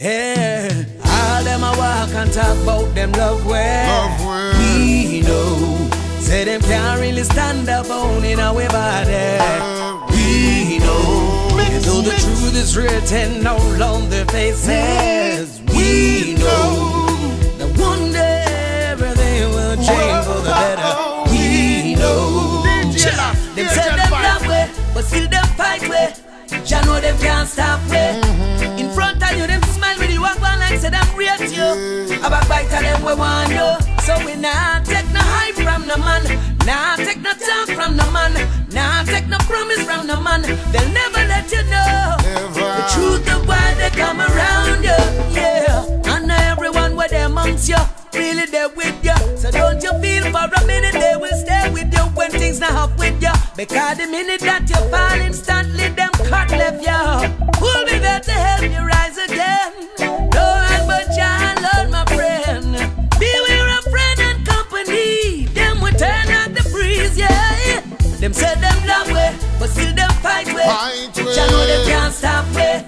Yeah, all them a walk and talk about them love where we know, say them can't really stand up on in our body. We know, you know the truth is written all on their faces. We know that one day everything will change for the better. We know, them said them love way, but still them fight way. You know them can't stop way. In front of you, them smile with you, walk one like say them rate you. A backbite of them we want you. So we not take no hype from no man, not take no talk from no man, not take no promise from no man. They'll never let you know the truth of why they come around you. Yeah, and everyone where they amongst you, really they with you. So don't you feel for a minute they will stay with you when things not up with you. Because the minute that you fall instantly, them cut left you. Who'll be there to help you rise again? No one but you and Lord, my friend. Beware of friend and company, them will turn out the breeze, yeah. Them said them love way, but still them fight way. You know them can't stop way.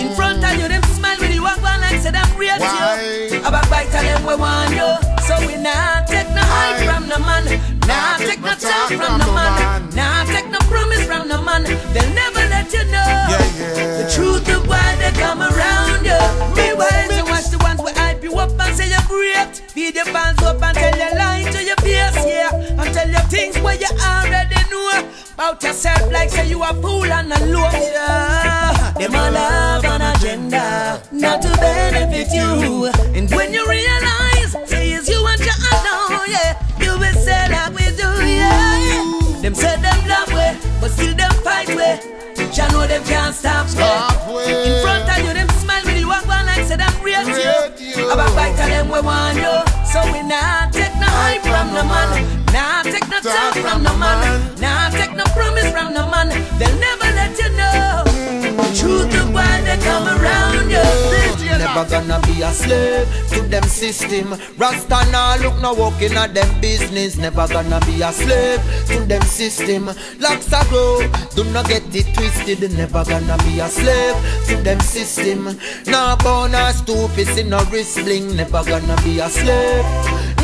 In front of you, them smile with you, walk one like say them real you. A backbite of them we want you. So we not take no hype from no man, not take no talk from no man, not take no promise from no man. They'll never let you know the truth of why they come around you. Be wise and watch the ones who hype you up and say you're great. Feed your fans up and tell your lie to your face, yeah. And tell your things where you already know about yourself, like say you a fool and a low. Yeah. Them all have an agenda not to benefit you. And when you realize say it's you and you alone, yeah, you will say like we do, yeah. Them said them love way, but still them fight way. You know them can't stop way. In front of you, them smile with you, walk one like say them real you. About fight to them we want you. So we not take no hype from the man, not take no talk from the man, not take no promise from the man. They'll never let you know the truth of why they come around you. Never gonna be a slave to them system. Rasta nah look no walking at them business. Never gonna be a slave to them system. Locks a grow, do not get it twisted. Never gonna be a slave to them system. Nah born a stupid in a wrist bling. Never gonna be a slave.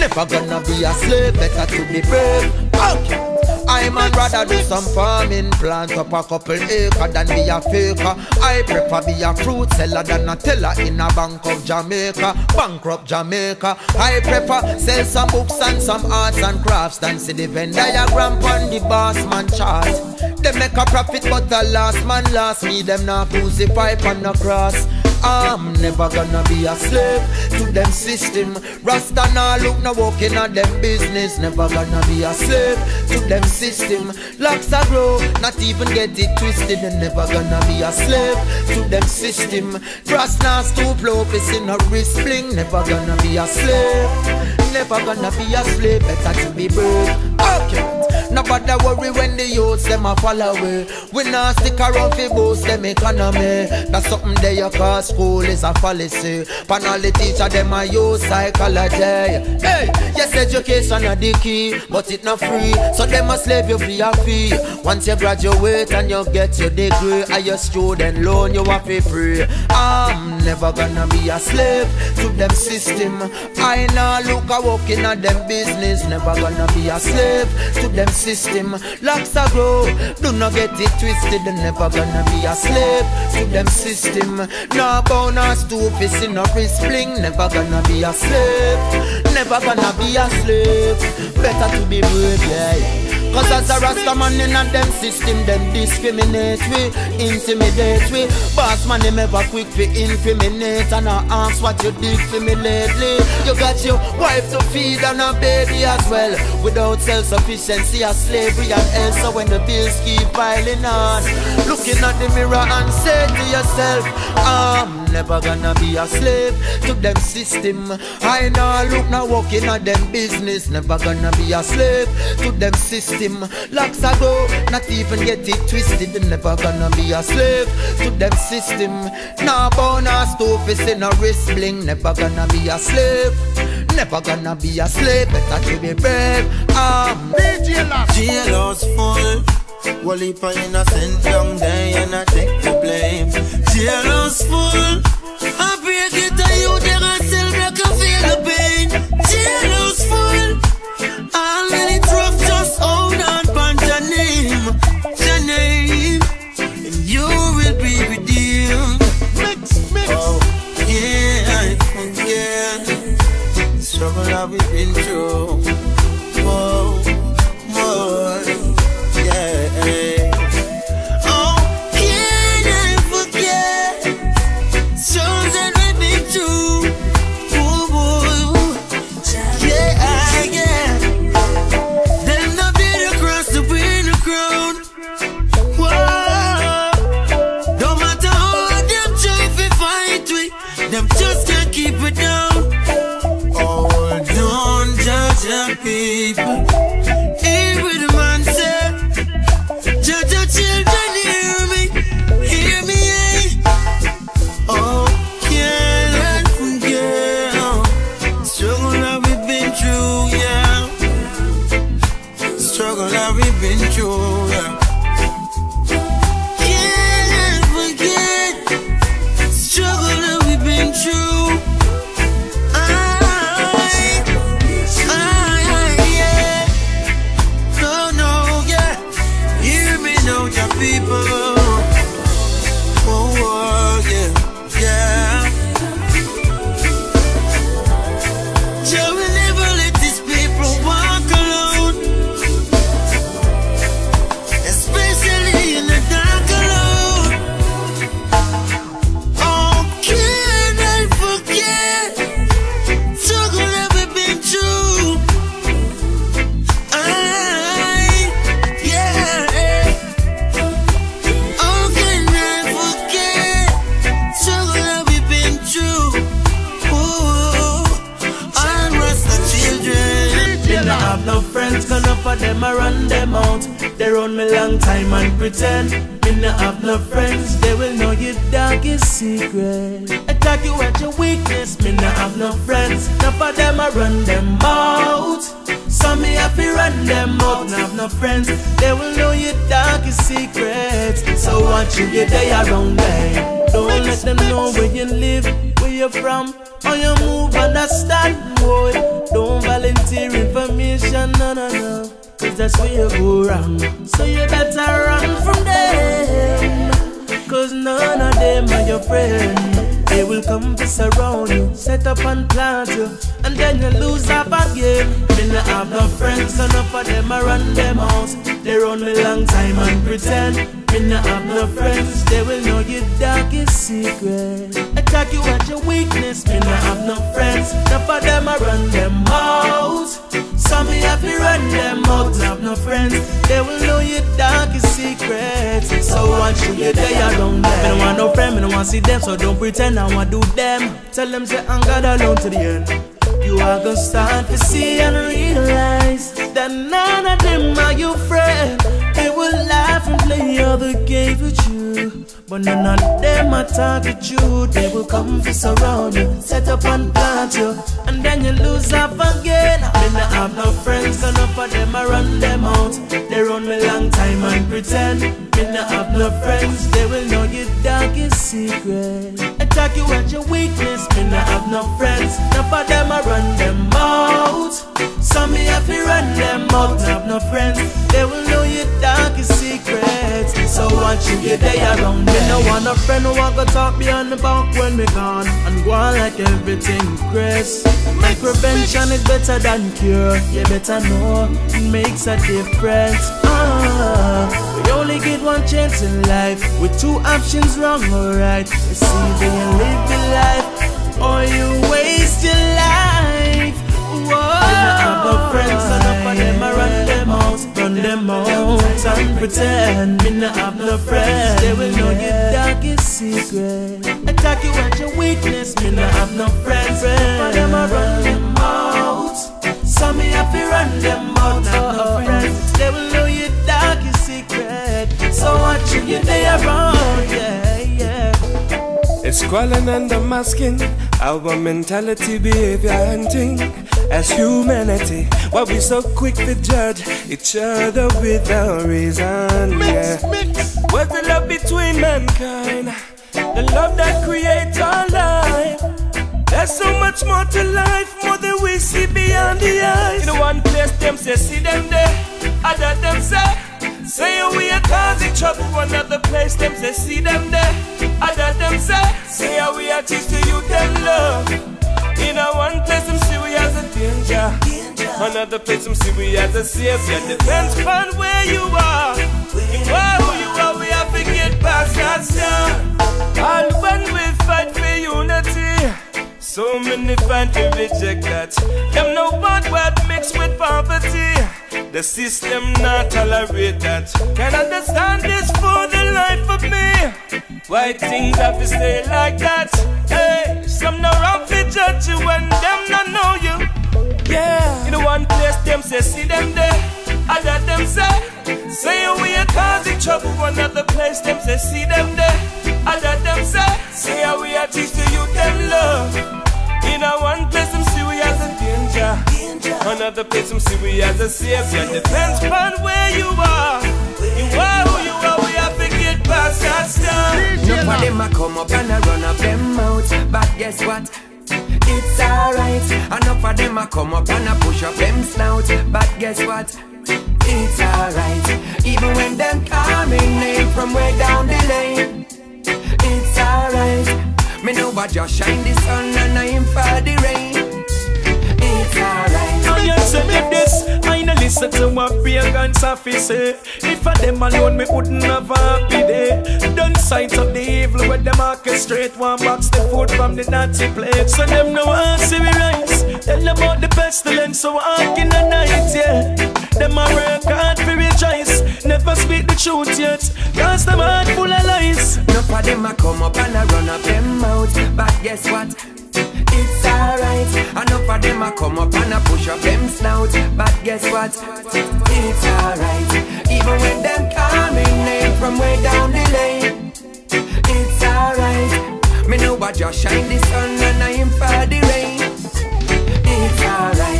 Never gonna be a slave. Better to be brave. Okay. I man rather do some farming, plant up a couple acre than be a faker. I prefer be a fruit seller than a teller in a bank of Jamaica, bankrupt Jamaica. I prefer sell some books and some arts and crafts than see the Venn diagram on the boss man chart. They make a profit but the last man lost me, them not crucify on the cross. I'm never gonna be a slave to them system. Rasta nah look no walking at them business. Never gonna be a slave to them system. Locks a grow, not even get it twisted. Never gonna be a slave to them system. Rasta stoop low, piss in a wrist fling. Never gonna be a slave. Never gonna be a slave. Better to be brave. Okay. Nobody worry when the youths them a fall away. We not stick around fi boost them economy. That's something they a cause school is a fallacy. Pan all the teacher them a use psychology. Hey, yes, education a the key, but it not free. So them a slave you free a fee. Once you graduate and you get your degree, and your student loan you a fi free. I'm never gonna be a slave to them system. I nah look a working at them business. Never gonna be a slave to them system. System locks a grow, do not get it twisted. Never gonna be a slave to them system. No bound or stupid in a wrist fling. Never gonna be a slave. Never gonna be a slave. Better to be brave, yeah. Cause as a Rasta man in a them system, them discriminate we, intimidate we. Boss man them ever quick fi incriminate. And I ask what you did for me lately. You got your wife to feed and a baby as well. Without self-sufficiency, slavery and hell, so when the bills keep piling on, looking at the mirror and say to yourself, I'm never gonna be a slave to them system. I now look now walking at them business. Never gonna be a slave to them system. Locks a go, not even get it twisted. Never gonna be a slave to them system. Nah bound or stupid in a wrist bling. Never gonna be a slave. Never gonna be a slave. Better to be brave. Jailhouse full, Wally for innocent young day and I take the blame. Jailhouse full, I be them just can't keep it down. Oh, don't judge them people. Hear what the man say. Judge your children, hear me. Hear me, eh? Oh, can't let them go. Struggle that we've been through, yeah. Struggle that we've been through, yeah. Them I run them out. They run me long time and pretend. Me not have no friends. They will know your darkest secret. Attack you at your weakness. Me not have no friends. Now for them I run them out. Some me have to run them out. Not have no friends. They will know your darkest secrets. So watch you your day around them. Don't let them know where you live, where you're from, how you move, understand, boy. Don't volunteer information, no, no, no. Cause that's where you go wrong. So you better run from them, cause none of them are your friends. They will come to surround you, set up and plant you, and then you lose half again. Me not have no friends, enough of them I run them house. They run me long time and pretend. Me not have no friends, they will know your darkest secret. Attack you at your weakness, me not have no friends. Enough of them I run them out. Some me have to run them out, have no friends. They will know your darkest secrets. So watch your day around them. I don't want no friend, I don't want to see them. So don't pretend I want to do them. Tell them say I'm God alone to the end. You are gonna start to see and realize that none of them are your friend. They will laugh and play other games with you, but none of them are target you. They will come to surround you, set up and plant you, and then you lose up again. Me not have no friends, enough of them I run them out. They run me long time and pretend. Me not have no friends, they will know your darkest secret. Attack you at your weakness, me not have no friends. Enough of them I run them out. Some me have to run them out, have no friends. They will know your darkest secrets. So watch you your day around them. Me no want a friend who I go talk behind the back when we gone, and go on like everything Chris. Like prevention is better than cure. You better know it makes a difference. We only get one chance in life, with two options, wrong or right. It's either you live your life or you waste your life. Whoa. Run them out and pretend. Me not have no friends, they will know your darkest secret. Attack you at your weakness, me not have no friends. But them I run them out. Some me have to run them out, have no friends. They will know your darkest secret. So watch your day around, yeah, yeah. It's crawling under my skin, our mentality, behavior and thing. As humanity, why we so quick to judge each other without reason? Yeah. What's the love between mankind? The love that creates our life. There's so much more to life, more than we see beyond the eyes. In one place, them say, see them there. Other them say, saying we are causing trouble. Another place, them say, see them there. Other them say, saying we are teaching you them love. In a one place, them see we as a danger. Another place, them see we as a savior. Depends upon where you are. You are who you are, we have to get past that sound. And when we fight for unity, so many fight to reject that. Them no want what mixed with poverty. The system not tolerate that. Can't understand this for the life of me. Why things have to stay like that? Hey. Some no wrong fi judge you when them not know you. Yeah, in the one place them say see them there, other them say we are causing trouble. Another place them say see them there, other them say how we are teach the youth them love. In a one place them see we as a danger, another place them see we as a savior. Depends upon where you are. You are who you are. We have to get past that stuff. No for them I come up and I run up them out, but guess what? It's alright. Enough of them a come up and a push up them snout, but guess what? It's alright. Even when them coming name from way down the lane, it's alright. Me know I just shine the sun and I aim for the rain. It's alright. I answer me this, I no listen to what pagans have to say. If I them alone, me wouldn't have a happy day. Don't sight up the evil with them orchestrate. One box the food from the Nazi plate. So them no want see me rise. Tell them about the pestilence, so walk in the night, yeah. Them a work hard for rejoice. Never speak the truth yet, cause them heart full of lies. Enough of them a come up and a run up them mouth, but guess what? It's alright. Enough of them a come up and a push up them snout, but guess what? It's alright. Even when them coming name from way down the lane, it's alright. Me know I just shine the sun and I aim for the rain. It's alright.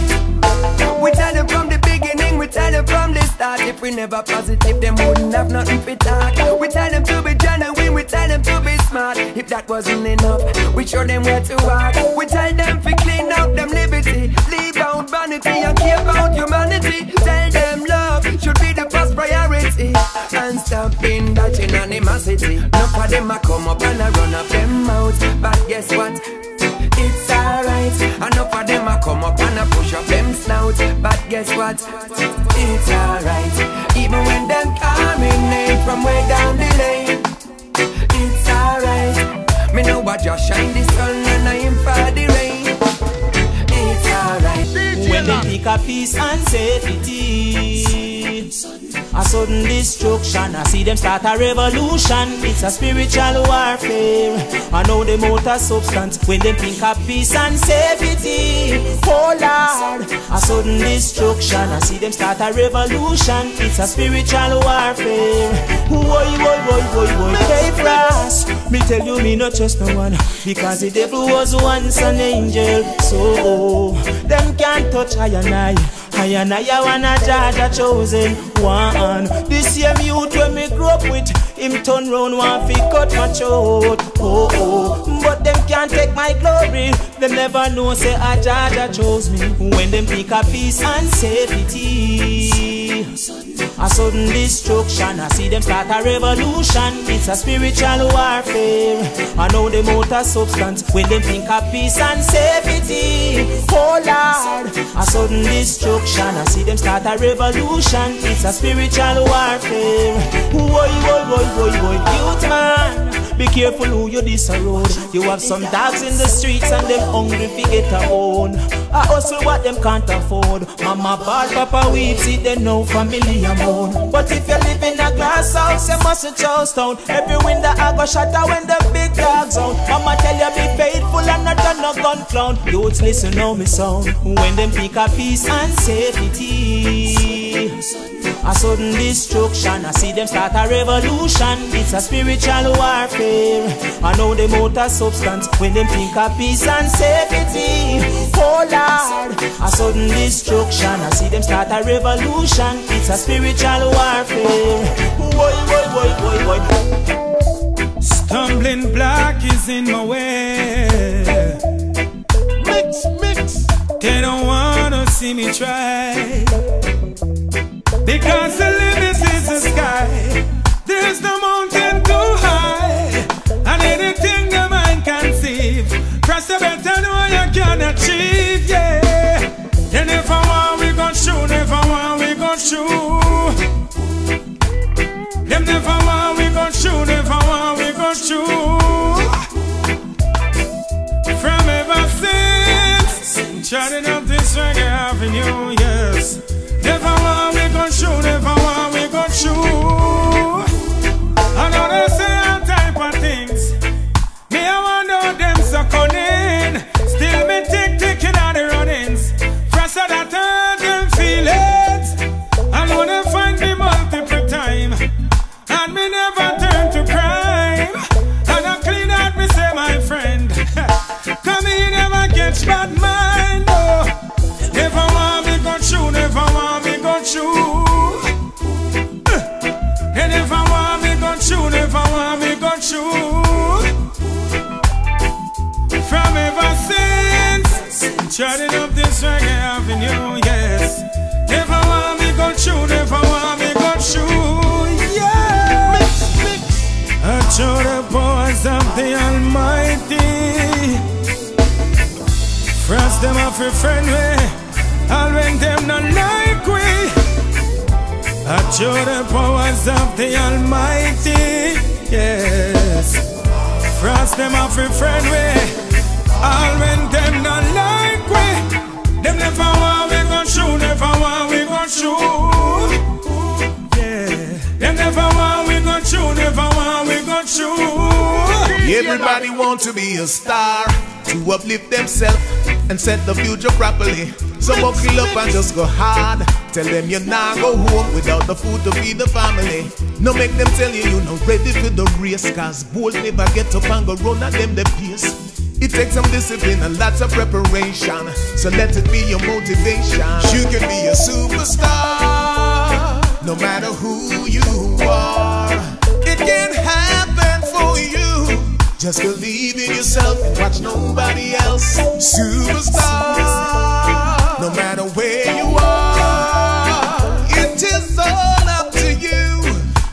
We tell them from the beginning, we tell them from the start. If we never positive, them wouldn't have nothing for talk. We tell them to be genuine, we tell them to be smart. If that wasn't enough, we show them where to walk. We tell them to clean up them liberty, leave out vanity and care about humanity. Tell them love should be the first priority and stop being that unanimosity. Enough of them a come up and a run up them mouth, but guess what? It's alright. Enough of them a come up and a push up them snout, but guess what? It's alright. Even when them coming in from way down the lane, it's alright. Me know I just shine the sun and I aim for the rain. It's alright. When they pick a peace and safety, a sudden destruction, I see them start a revolution. It's a spiritual warfare. I know them out of substance when they think of peace and safety. Oh Lord, a sudden destruction, I see them start a revolution. It's a spiritual warfare. Why, take fast. Me tell you me not trust no one, because the devil was once an angel. So them can't touch I and I. And I wanna judge a chosen one. This year youth when me grow up with him turn round one fi cut my throat. But them can't take my glory. Them never know say a judge chose me. When them pick a peace and safety, a sudden destruction, I see them start a revolution. It's a spiritual warfare. I know them out of substance when them think of peace and safety. Oh Lord, a sudden destruction, I see them start a revolution. It's a spiritual warfare. Youth man, be careful who you diss around. You have some dogs in the streets and them hungry fi get a own. I hustle what them can't afford. Mama bad, papa weeps, it they know family among. But if you live in a glass house, you mustn't choose town. Every window I go shatter when the big dogs out. Mama tell you be faithful and not turn no gun clown. Youths listen to me sound when them pick a peace and safety. A sudden destruction, I see them start a revolution. It's a spiritual warfare. I know them out of substance when them think of peace and safety. Oh Lord, a sudden destruction, I see them start a revolution. It's a spiritual warfare. Stumbling block is in my way. Mix. They don't wanna see me try, because the limit is the sky. There's no mountain too high, and anything the mind conceive, cross the better know you can achieve, yeah. Then if I want we gon' shoot, never want we gon' shoot. Them never want we gon' shoot, never want we gon' shoot. From ever since, turning up this reggae avenue, yes. Never want we gon' shoot, never want we gon' shoot. I know they say all type of things. Me I want know them so connect. Turning up this reggae avenue, yes. Never want me go shoot, never want me go shoot, yeah. To the boys of the Almighty, France them off your friend way, all when them not like we. To the powers of the Almighty, yes. France them off your friend way, all when them not like we. Them never want we gon' shoot, never want we gon' shoot, yeah. Them never want we gon' shoot, never want we gon' shoot. Everybody want to be a star, to uplift themselves and set the future properly. So buckle up and just go hard. Tell them you nah go home without the food to feed the family. No make them tell you you not ready for the race, cause bold never get up and go run at them the pace. It takes some discipline and lots of preparation, so let it be your motivation. You can be a superstar, no matter who you are. It can happen for you. Just believe in yourself and watch nobody else. Superstar, no matter where you are. It is all up to you.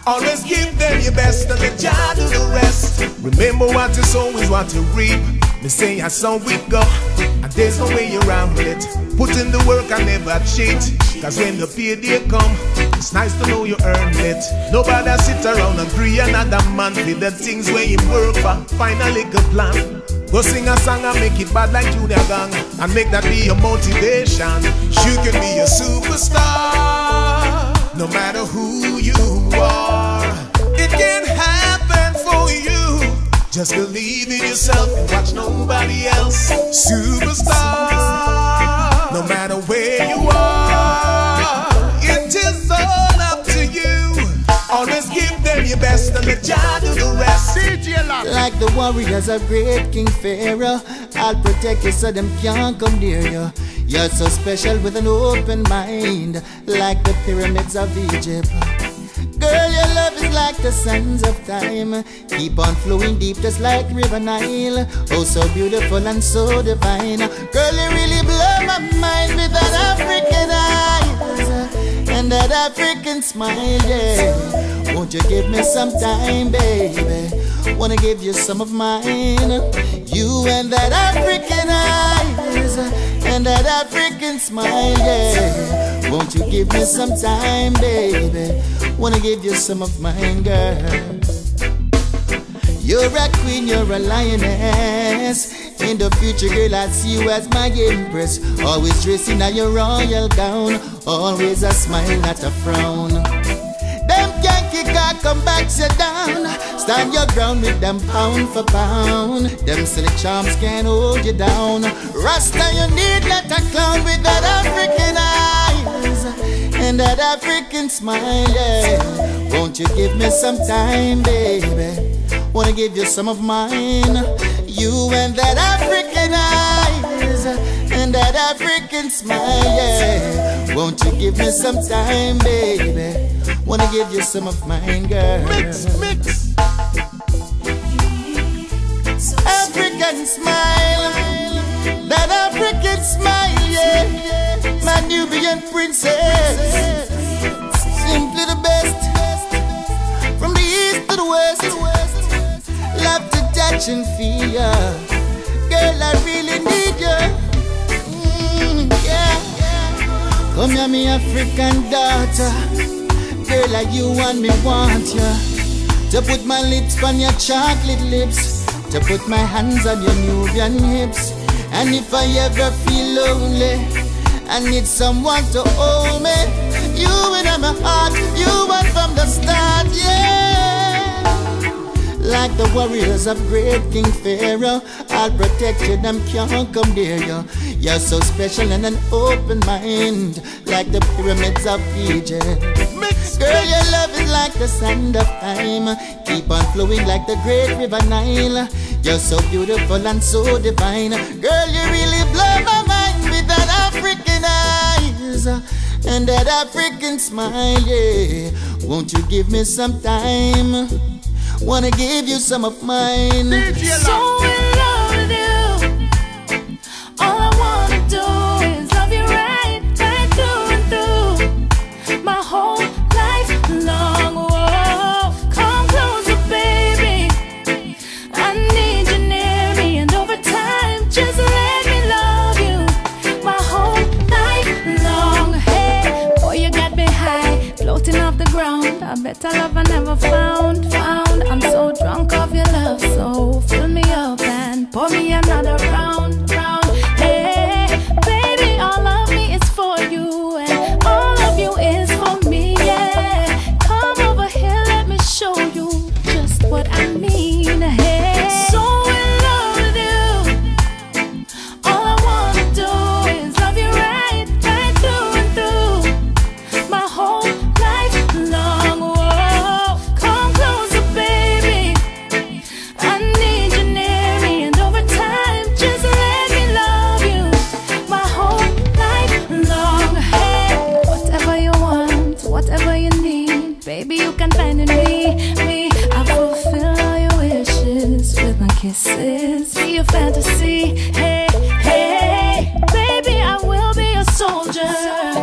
Always give them your best and let Jah do the rest. Remember what you sow is what you reap. Me say I saw we go, and there's no way around it. Put in the work and never cheat, cause when the payday come, it's nice to know you earned it. Nobody sit around and free another man with the things where you work for. Find a little plan, go sing a song and make it bad like Junior Gang, and make that be your motivation. You can be a superstar, no matter who you are. It can happen for you. Just believe in yourself and watch nobody else. Superstar, no matter where you are. It is all up to you. Always give them your best and let Jah do the rest. Like the warriors of great King Pharaoh, I'll protect you so them can't come near you. You're so special with an open mind, like the pyramids of Egypt. Girl, your love is like the sands of time, keep on flowing deep just like River Nile. Oh, so beautiful and so divine. Girl, you really blow my mind with that African eyes and that African smile, yeah. Won't you give me some time, baby? Wanna give you some of mine. You and that African eyes and that African smile, yeah. Won't you give me some time, baby? Wanna give you some of mine, girl. You're a queen, you're a lioness. In the future, girl, I see you as my empress. Always dressing in your royal gown, always a smile, not a frown. Them Yankee can't come back, sit down. Stand your ground with them pound for pound. Them silly charms can't hold you down. Rasta, you need not a clown with that African eyes and that African smile, yeah. Won't you give me some time, baby? Wanna give you some of mine. You and that African eyes and that African smile, yeah. Won't you give me some time, baby? Wanna give you some of mine, girl. Mix African smile, that African smile, yeah. My Nubian princess, simply the best, from the east to the west. Love to touch and feel ya, girl, I really need ya. Yeah. Come here, me African daughter, girl, like you and me want ya. To put my lips on your chocolate lips, to put my hands on your Nubian hips. And if I ever feel lonely, I need someone to hold me. You in my heart, you were from the start, yeah. Like the warriors of great King Pharaoh, I'll protect you, them can't come near you. You're so special and an open mind, like the pyramids of Egypt. Girl, your love is like the sand of time, keep on flowing like the great River Nile. You're so beautiful and so divine. Girl, you really blow my mind with that African eyes and that African smile, yeah. Won't you give me some time? Wanna give you some of mine. So in love with you, all I wanna do better love I never found. I'm so drunk of your love, so fill me up and pour me another round. Hey, baby, all of me is for you and all of you is for me, yeah. Come over here, let me show you just what I mean, hey. So in love with you, all I wanna do is love you right through and through, my whole life long. Whoa, come closer, baby, I need you near me, and over time, just let me love you, my whole life long. Hey, whatever you want, whatever you need, baby, you can find in me. I fulfill all your wishes with my kisses, be your fantasy. Hey, baby, I will be a soldier.